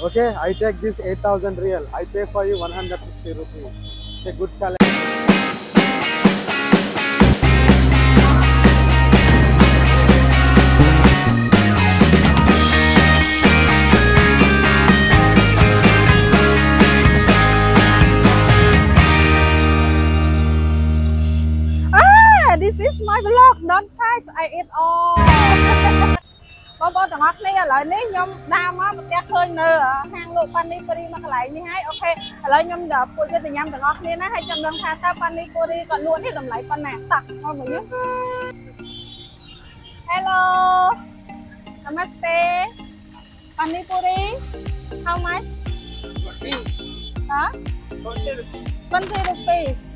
Okay, I take this 8,000 real. I pay for you 160 rupees. It's a good challenge. This is my vlog. Don't touch. I eat all. Bọn tầng học này là nếu nhóm đam á, một cái hơi nơ hang lộ Panipuri mà cái lại như thế. Ok, là nhóm đợt của cái nhóm tầng học này nó 200 đồng tha ta Panipuri còn luôn thì làm lại con nè. Tặc ngon một nhớ. Hello, namaste. Panipuri, how much? 20. Hả? 20 rupees.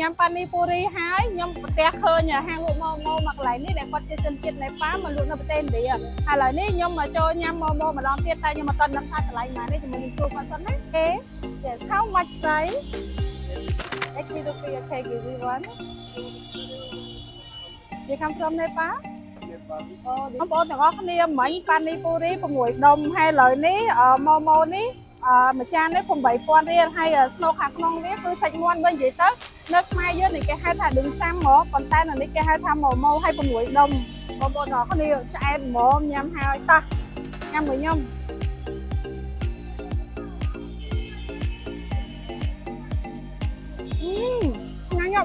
Nhắm Panipuri hái nhắm té khơi nhà hàng bộ mô mặc lại ní để con chơi chân kiệt này phá mà luôn nó tên đấy à hay là ní nhắm mà cho nhắm mô mà đón tiết tay nhưng mà tân năm hai lại mà đấy thì mình xua con sẵn đấy để thao mặt giấy để khi được việc thầy gửi đi vấn thì khám sớm đấy phá nó bố thằng có đi mấy Panipuri của ngồi đông hay lời ní mô ní mà chan đấy cùng 7 con riêng hay snow hạt non đấy cứ sạch ngon bên dưới tớ nước mai dưới này cái hai thà đứng sang mỏ còn tay là cái hai thà màu màu hay còn mũi đồng còn bộ nó có điều cho em mỏ nhám hai ta nhám với nhom ngon nhở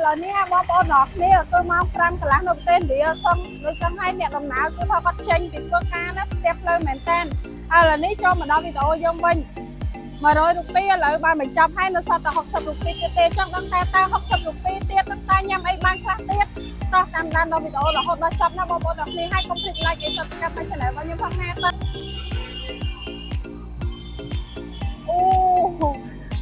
là nè bọn bọn nó nè cứ mong trăm cái lá nộp tên đĩa xong rồi chẳng hay nè đồng nào cứ thôi bắt tranh thì cứ ca nó đẹp lên mền tên là ní cho mà đo video dân mình mà rồi rụt pi là 300 hay nó sao ta học sập rụt pi tê chắc đang ta học sập rụt pi tê đang ta nhâm ấy ban khác tê ta làm đan đo video là hôm đó sập nó bao đọc đi hay không thì like cái subscribe cái channel bao nhiêu phong ha ta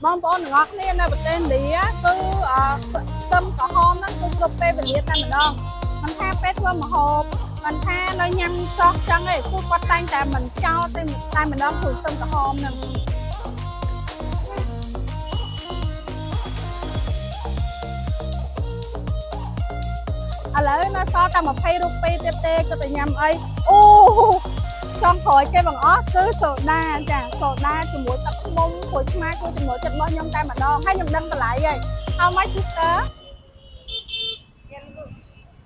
mong bón ngọt nha, là bật lên đi á, cứ tâm có hôm nó cứ gấp pe bật nhiệt ta mình đâu, mình tha pe qua một hộp, mình tha nó nhăn xót chân ấy, cứ quát tay ta mình cho tay mình đâu cứ tâm có hôm nè. Là nó so ta mà phay rút phay tê tê cho tụi nhầm ấy, xong khỏi cái bằng ó cứ soda thì mỗi tập mông mỗi mai cô thì mỗi tập bao nhiêu tay mà đo, hai nhầm đâm lại vậy, how much is that?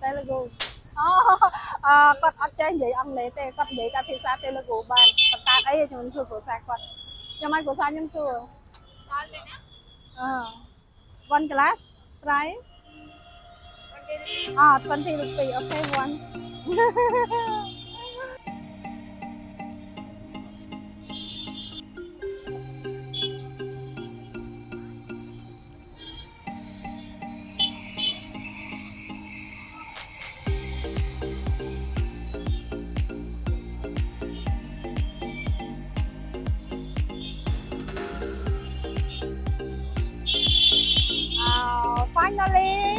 Telugu. Con ăn chơi gì ăn lễ tê, con để ta thì sao Telugu ban, con ta ấy thì mình sửa của sạc con, nhầm ai của sao nhầm sửa? One glass, right? 20 rupees, okay, one. Finally,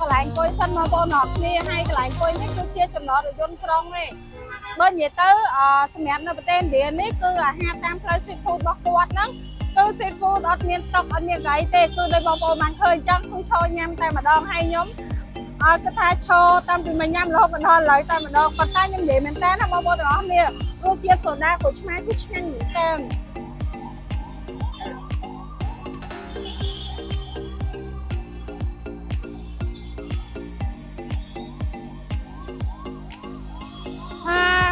Cái lạnh coi xanh mà bò nọt nè, hai cái lạnh coi nít cứ chia chấm nọ rồi dồn trong nè. Bên nhiệt tới xem nó bên tên điện nít cứ là hai tam phơi seafood bọc quạt lắm, cứ seafood ở miền tộc ở miền đấy tê cứ đây bò bò mang khơi chắc cứ cho nhâm tay mà đong hay nhóm, cứ thay cho tam thì mình nhâm lô mình đo lại tay mà đo, còn tay nhâm để mình té nó bò bò đó nè, cứ chia soda của chúng mày cứ nhanh những tem.